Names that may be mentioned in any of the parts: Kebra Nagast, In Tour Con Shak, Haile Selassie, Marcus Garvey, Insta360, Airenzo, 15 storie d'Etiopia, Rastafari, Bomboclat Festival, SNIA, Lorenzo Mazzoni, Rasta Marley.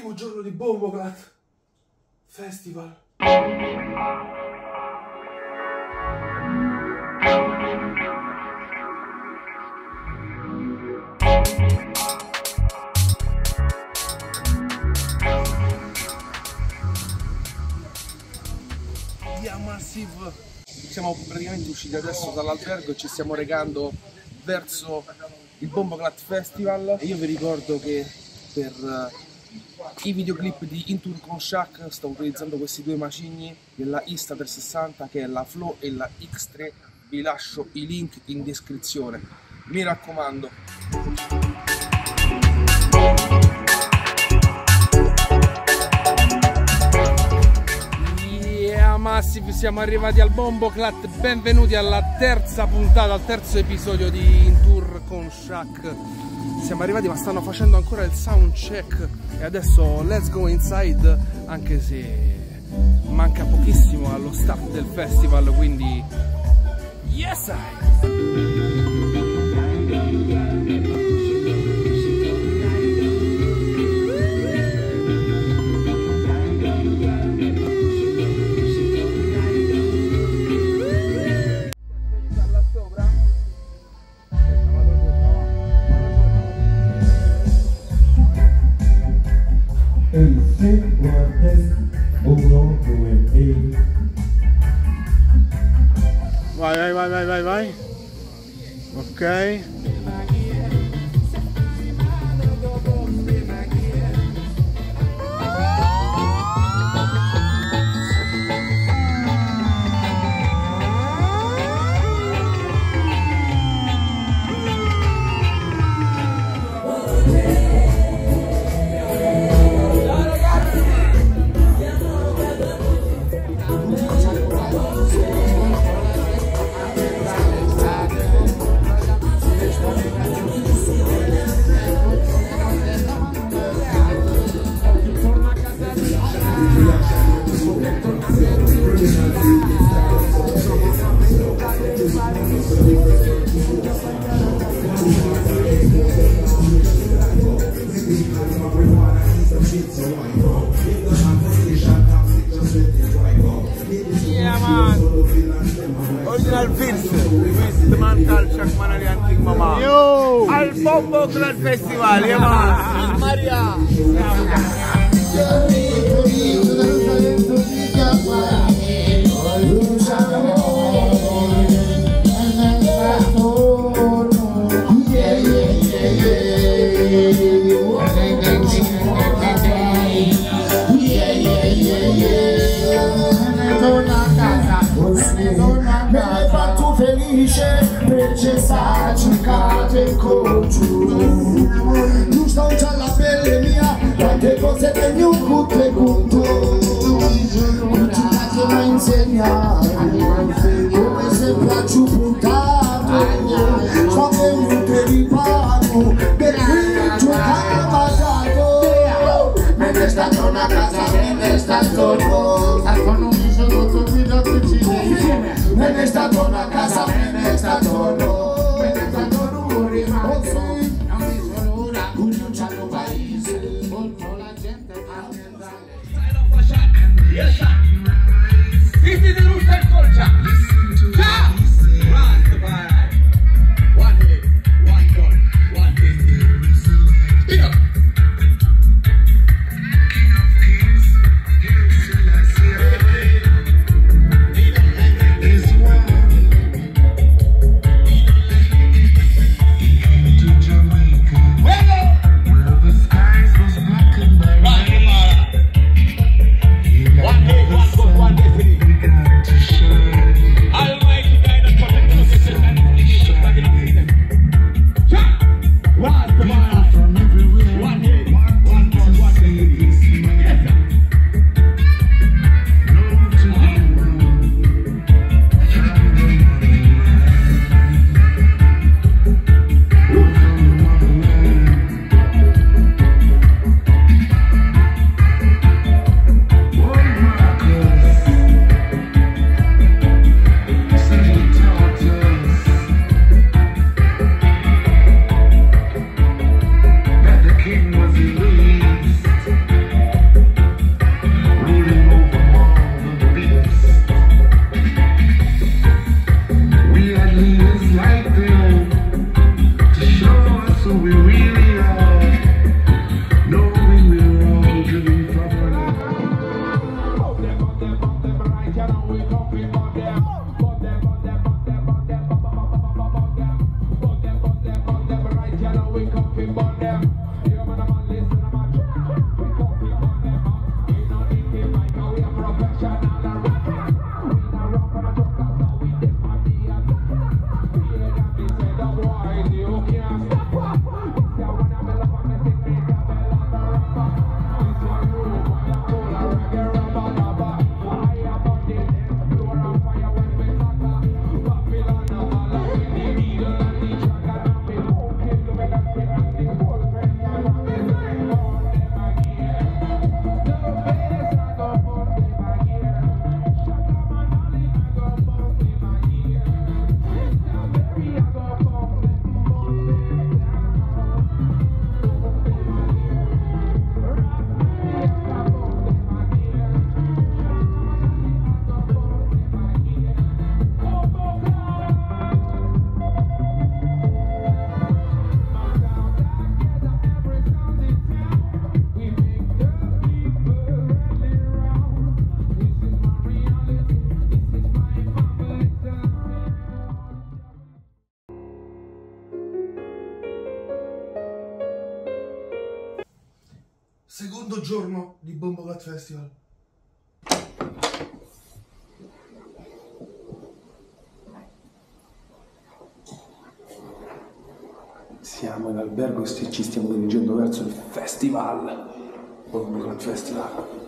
primo giorno di Bomboclat Festival. Via Massive. Siamo praticamente usciti adesso dall'albergo e ci stiamo recando verso il Bomboclat Festival. E io vi ricordo che per i videoclip di In Tour Con Shak sto utilizzando questi due macigni della Insta360, che è la Flow e la X3. Vi lascio i link in descrizione, mi raccomando. Massive, siamo arrivati al Bomboclat, benvenuti alla terza puntata, al terzo episodio di In Tour Con Shak. Siamo arrivati ma stanno facendo ancora il sound check e adesso let's go inside, anche se manca pochissimo allo start del festival, quindi yes I! Vai, vai, vai, vai, vai. Ok. Al Bomboclat Festival, yeah, Maria. Nu stau cea la pele mia, toate cosele mi-au cut pe contul. Cine te mai înțelia, cum e să faci un puntatul, toate muntele panul, pe cruciul cavadatul. Mene sta zona casa, mene sta zonul, acolo mi se notă mila pe cine. Mene sta zona casa, mene sta zonul. Yes, sir. This is the Rasta culture. Secondo giorno di Bomboclat Festival. Siamo in albergo e ci stiamo dirigendo verso il festival. Bomboclat Festival.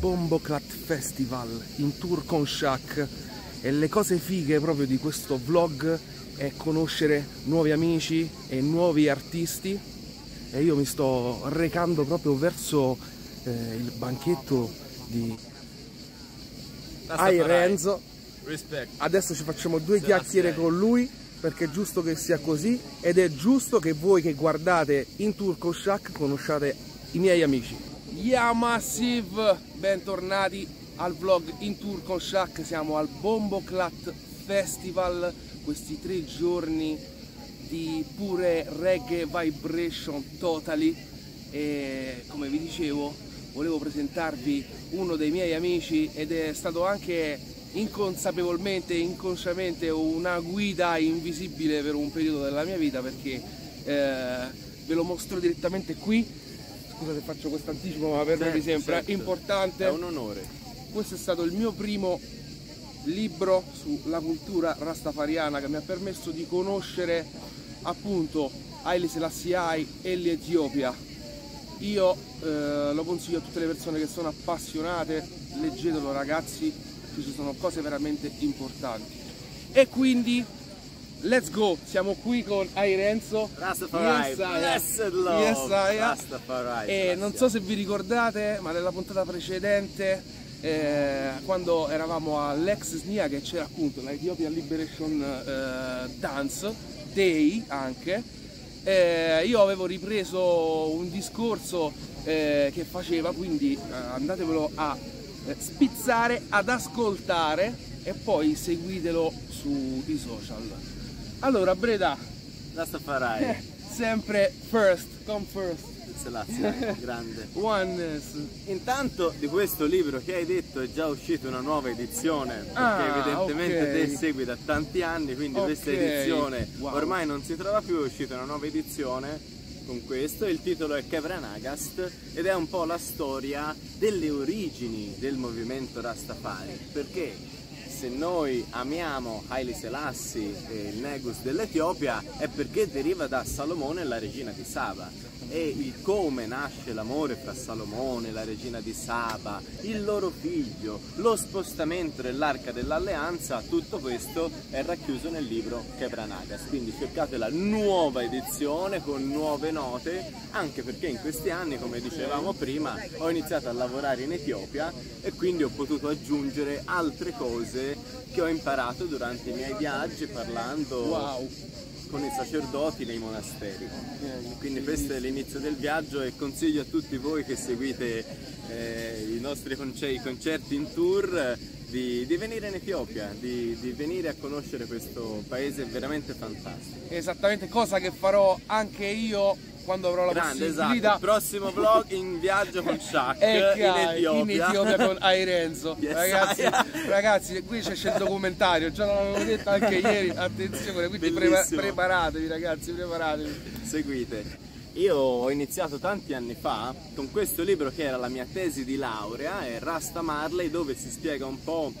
Bomboclat Festival, in tour con Shak, e le cose fighe proprio di questo vlog è conoscere nuovi amici e nuovi artisti, e io mi sto recando proprio verso il banchetto di Airenzo. Adesso ci facciamo due chiacchiere con lui, perché è giusto che sia così ed è giusto che voi che guardate In Tour Con Shak conosciate i miei amici. Yeah Massive, bentornati al vlog In Tour Con Shak. Siamo al Bomboclat Festival, questi 3 giorni di pure reggae vibration totally, e come vi dicevo volevo presentarvi uno dei miei amici ed è stato anche inconsapevolmente, inconsciamente una guida invisibile per un periodo della mia vita, perché ve lo mostro direttamente qui. Scusate, faccio questo anticipo, ma per me mi sembra importante. È un onore. Questo è stato il mio primo libro sulla cultura rastafariana, che mi ha permesso di conoscere appunto Haile Selassie e l'Etiopia. Io lo consiglio a tutte le persone che sono appassionate, leggetelo ragazzi, perché ci sono cose veramente importanti. E quindi let's go! Siamo qui con Airenzo. Rastafari, blessed love, yes, Rastafari. E non so se vi ricordate, ma nella puntata precedente, quando eravamo all'ex SNIA, che c'era appunto la Ethiopian Liberation Dance Day anche, io avevo ripreso un discorso che faceva, quindi andatevelo a spizzare, ad ascoltare, e poi seguitelo sui social. Allora, Breda, Rastafari, sempre first, come first. Grazie, grande. Oneness. Intanto di questo libro che hai detto è già uscita una nuova edizione, perché evidentemente te segui da tanti anni, quindi questa edizione ormai non si trova più, è uscita una nuova edizione con questo. Il titolo è Kebra Nagast ed è un po' la storia delle origini del movimento Rastafari, perché se noi amiamo Haile Selassie e il Negus dell'Etiopia è perché deriva da Salomone e la regina di Saba, e il come nasce l'amore fra Salomone e la regina di Saba, il loro figlio, lo spostamento dell'arca dell'alleanza, tutto questo è racchiuso nel libro Kebra Nagast. Quindi cercate la nuova edizione con nuove note, anche perché in questi anni, come dicevamo prima, ho iniziato a lavorare in Etiopia e quindi ho potuto aggiungere altre cose che ho imparato durante i miei viaggi parlando con i sacerdoti nei monasteri. Quindi questo è l'inizio del viaggio, e consiglio a tutti voi che seguite i nostri concerti in tour di venire in Etiopia, di venire a conoscere questo paese veramente fantastico. Esattamente, cosa che farò anche io quando avrò la possibilità. Il prossimo vlog in viaggio con Shak in Etiopia con Airenzo. Yes, ragazzi, qui c'è il documentario, già l'avevo detto anche ieri, attenzione, quindi preparatevi ragazzi, preparatevi. Seguite. Io ho iniziato tanti anni fa con questo libro che era la mia tesi di laurea, è Rasta Marley, dove si spiega un po'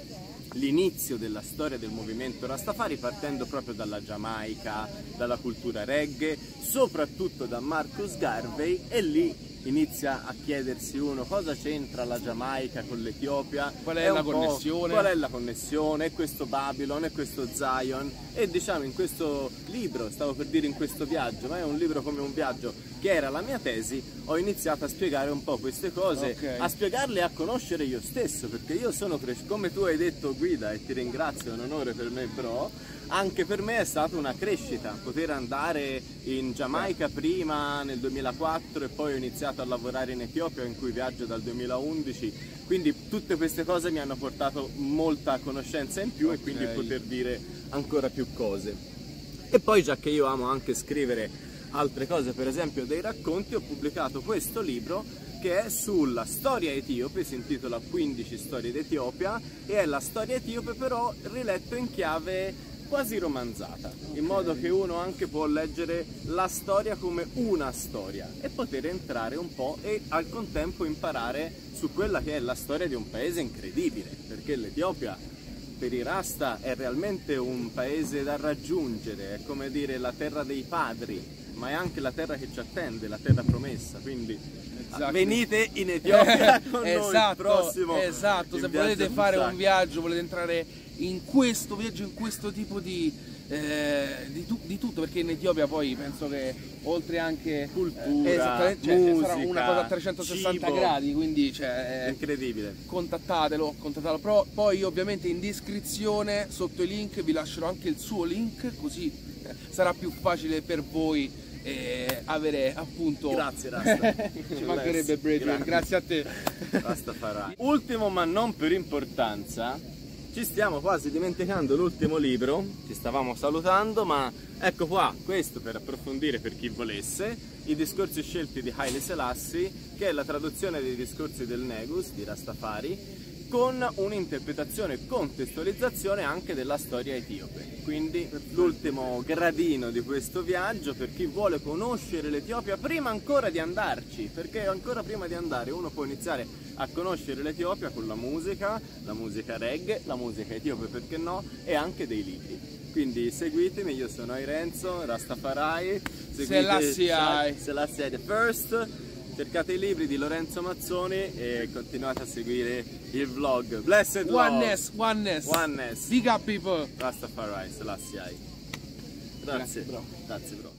l'inizio della storia del movimento Rastafari, partendo proprio dalla Giamaica, dalla cultura reggae, soprattutto da Marcus Garvey, e lì inizia a chiedersi uno cosa c'entra la Giamaica con l'Etiopia, qual è la connessione, qual è la connessione, è questo Babylon, è questo Zion. E diciamo in questo libro, stavo per dire in questo viaggio, ma è un libro come un viaggio, che era la mia tesi, ho iniziato a spiegare un po' queste cose, okay, a spiegarle e a conoscere io stesso, perché io sono cresciuto, come tu hai detto guida, e ti ringrazio, è un onore per me, però anche per me è stata una crescita poter andare in Giamaica prima nel 2004 e poi ho iniziato a lavorare in Etiopia, in cui viaggio dal 2011, quindi tutte queste cose mi hanno portato molta conoscenza in più, okay, e quindi poter dire ancora più cose. E poi, già che io amo anche scrivere altre cose, per esempio dei racconti, ho pubblicato questo libro che è sulla storia etiope, si intitola 15 storie d'Etiopia, e è la storia etiope però riletto in chiave quasi romanzata, okay, in modo che uno anche può leggere la storia come una storia e poter entrare un po' e al contempo imparare su quella che è la storia di un paese incredibile, perché l'Etiopia per i Rasta è realmente un paese da raggiungere, è come dire la terra dei padri, ma è anche la terra che ci attende, la terra promessa, quindi esatto, venite in Etiopia con esatto, noi prossimo, esatto, se volete fare un viaggio, volete entrare in questo viaggio, in questo tipo di tutto, perché in Etiopia poi penso che oltre anche cultura, musica, sarà una cosa a 360 cibo, gradi, quindi cioè, incredibile, contattatelo, però poi ovviamente in descrizione sotto i link vi lascerò anche il suo link, così sarà più facile per voi avere appunto. Grazie Rasta, ci mancherebbe, Bradley, grazie a te Rasta farà. Ultimo ma non per importanza, ci stiamo quasi dimenticando l'ultimo libro, ci stavamo salutando, ma ecco qua, questo per approfondire per chi volesse, i discorsi scelti di Haile Selassie, che è la traduzione dei discorsi del Negus di Rastafari, con un'interpretazione e contestualizzazione anche della storia etiope. Quindi l'ultimo gradino di questo viaggio per chi vuole conoscere l'Etiopia prima ancora di andarci, perché ancora prima di andare uno può iniziare a conoscere l'Etiopia con la musica reggae, la musica etiope perché no, e anche dei libri. Quindi seguitemi, io sono Airenzo, Rastafari, seguite Selassie the First, cercate i libri di Lorenzo Mazzoni e continuate a seguire il vlog. Blessed Oneness, love. Oneness. Big up people. Rastafari, Selassie. Grazie. Grazie bro.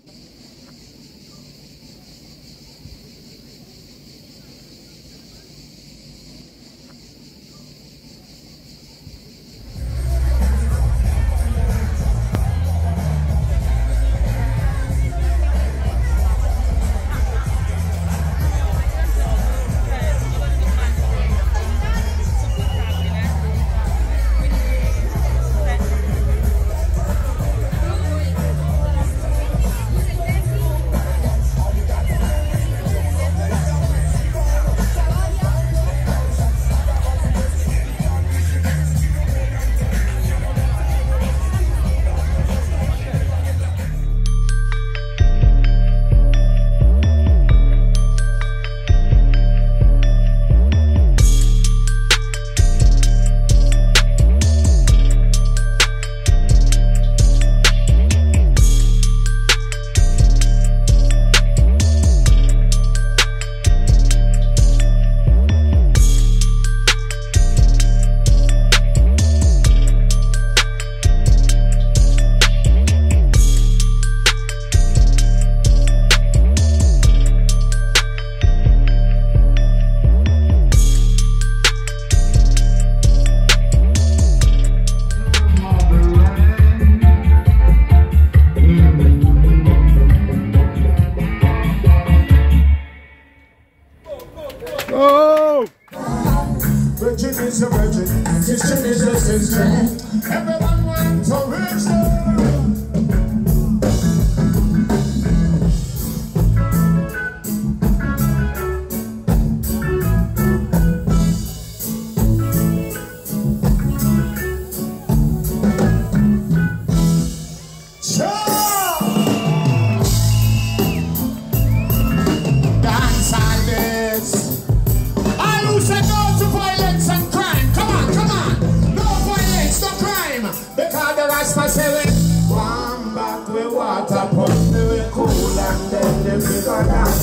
Water, put me cool and then they figure out.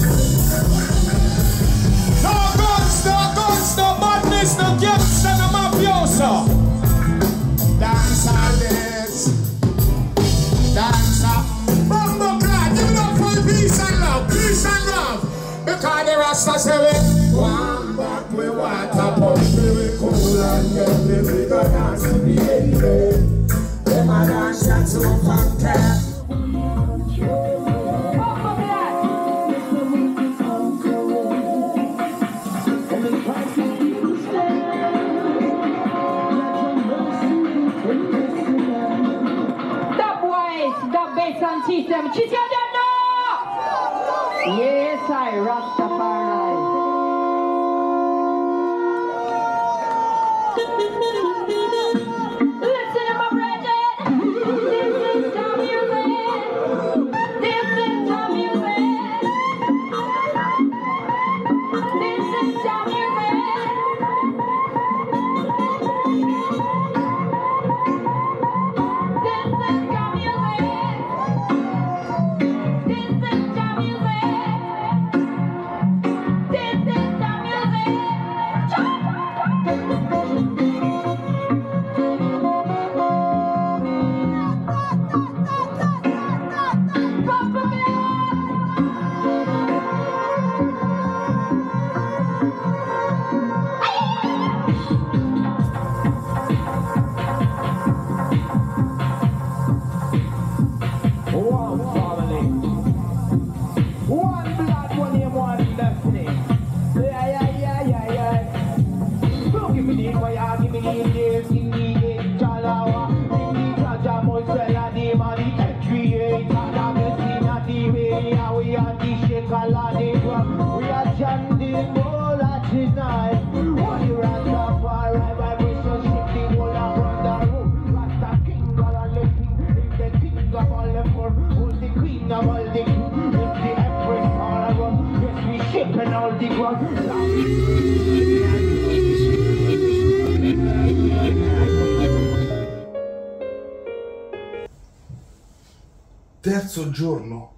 Rasta Marley. Listen to my brethren. This is the music. This is the music. This is the music. This is the music. This is terzo giorno.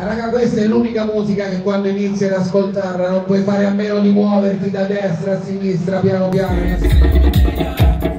Raga, questa è l'unica musica che quando inizi ad ascoltarla non puoi fare a meno di muoverti da destra a sinistra piano piano.